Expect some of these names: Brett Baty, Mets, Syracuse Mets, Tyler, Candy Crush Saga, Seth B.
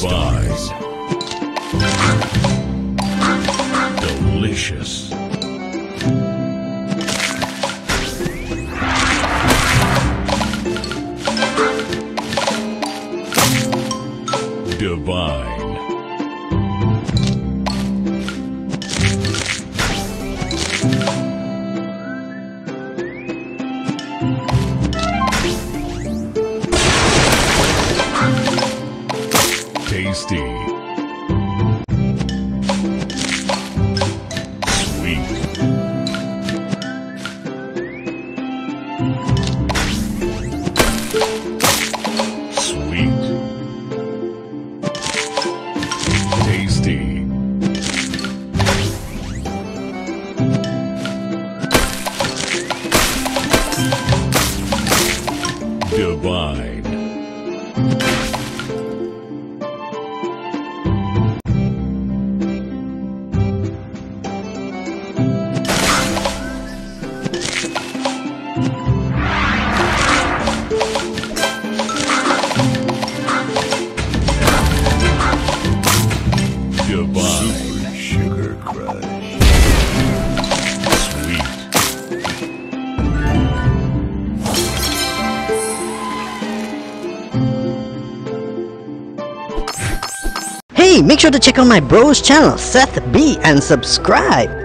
Spies. Delicious. Divine. Tasty. Sweet. Sweet. Tasty. Divine. Divine. Sugar Crush. Sweet. Hey, make sure to check out my bro's channel, Seth B, and subscribe.